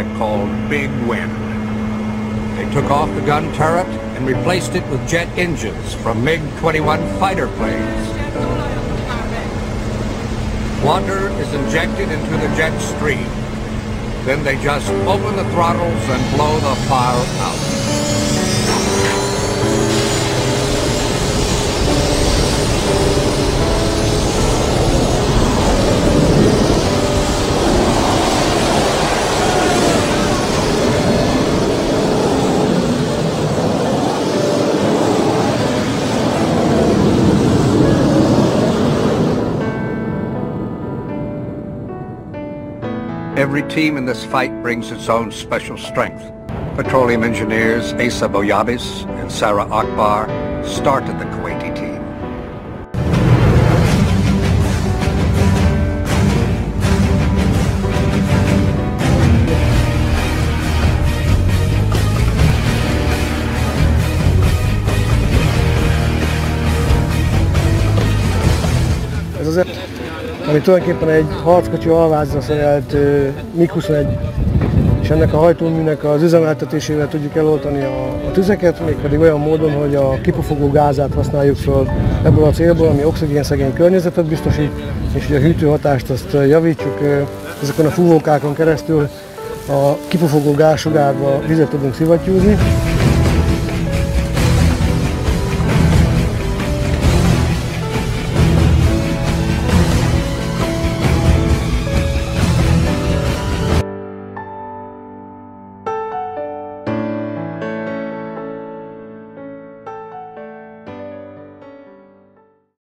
I called Big Win. They took off the gun turret and replaced it with jet engines from MiG-21 fighter planes. Water is injected into the jet stream. Then they just open the throttles and blow the fire out. Every team in this fight brings its own special strength. Petroleum engineers Asa Boyabis and Sarah Akbar started the Kuwaiti team. Ami tulajdonképpen egy harckocsi alvázra szerelt MiG-21, és ennek a hajtóműnek az üzemeltetésével tudjuk eloltani a tüzeket, mégpedig olyan módon, hogy a kipufogó gázát használjuk föl ebből a célból, ami oxigénszegény környezetet biztosít, és a hűtőhatást azt javítsuk, ezeken a fúvókákon keresztül a kipufogó gázsugárba vizet tudunk szivattyúzni.